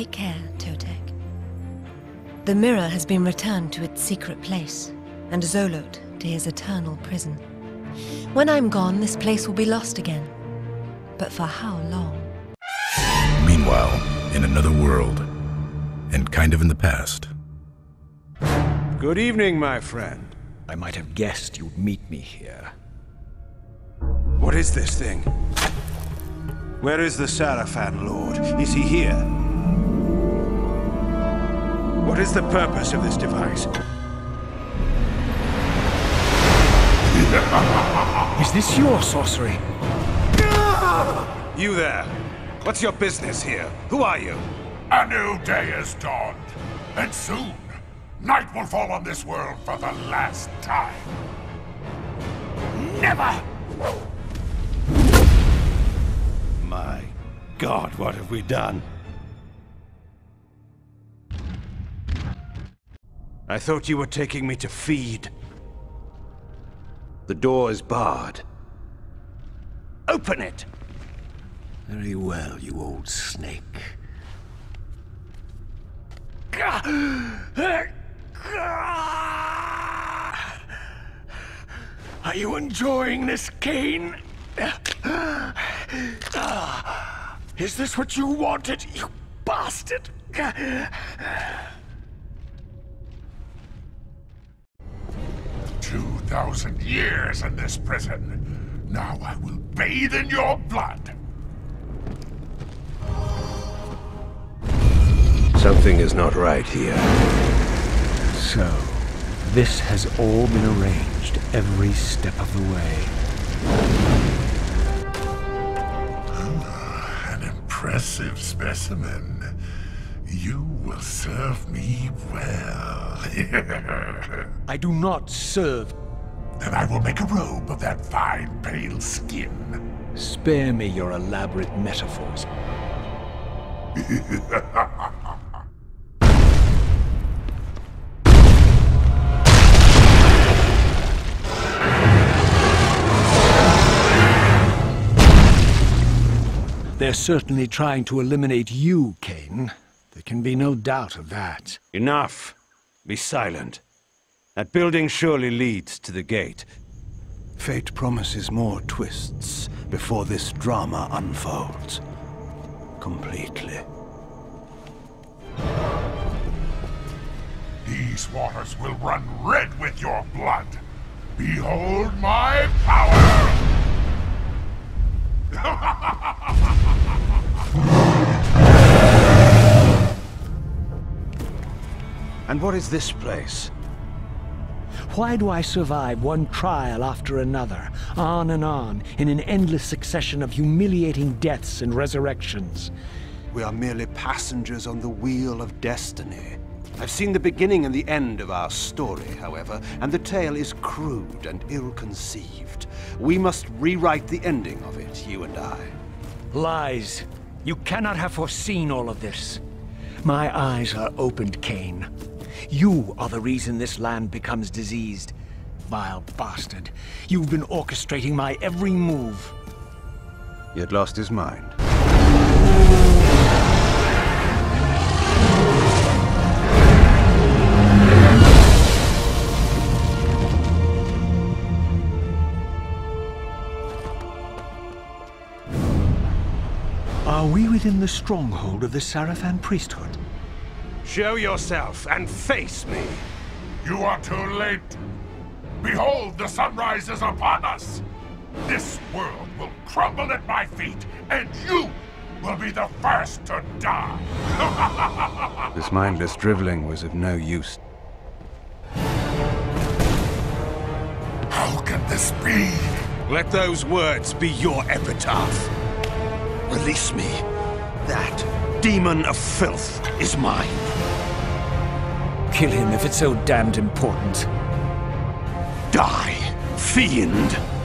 Take care, Totec. The mirror has been returned to its secret place, and Zolot to his eternal prison. When I'm gone, this place will be lost again. But for how long? Meanwhile, in another world, and kind of in the past. Good evening, my friend. I might have guessed you'd meet me here. What is this thing? Where is the Sarafan Lord? Is he here? What is the purpose of this device? Is this your sorcery? You there! What's your business here? Who are you? A new day has dawned, and soon, night will fall on this world for the last time. Never! My God, what have we done? I thought you were taking me to feed. The door is barred. Open it! Very well, you old snake. Are you enjoying this, Kain? Is this what you wanted, you bastard? "2,000 years in this prison. Now I will bathe in your blood." Something is not right here. So, this has all been arranged every step of the way. An impressive specimen. You will serve me well. I do not serve. Then I will make a robe of that fine, pale skin. Spare me your elaborate metaphors. They're certainly trying to eliminate you, Kain. There can be no doubt of that. Enough! Be silent. That building surely leads to the gate. Fate promises more twists before this drama unfolds. Completely. These waters will run red with your blood. Behold my power! And what is this place? Why do I survive one trial after another, on and on, in an endless succession of humiliating deaths and resurrections? We are merely passengers on the wheel of destiny. I've seen the beginning and the end of our story, however, and the tale is crude and ill-conceived. We must rewrite the ending of it, you and I. Lies. You cannot have foreseen all of this. My eyes are opened, Kain. You are the reason this land becomes diseased. Vile bastard. You've been orchestrating my every move. He had lost his mind. Are we within the stronghold of the Sarafan priesthood? Show yourself and face me! You are too late! Behold, the sunrise is upon us! This world will crumble at my feet, and you will be the first to die! This mindless driveling was of no use. How can this be? Let those words be your epitaph! Release me. That demon of filth is mine. Kill him if it's so damned important. Die, fiend!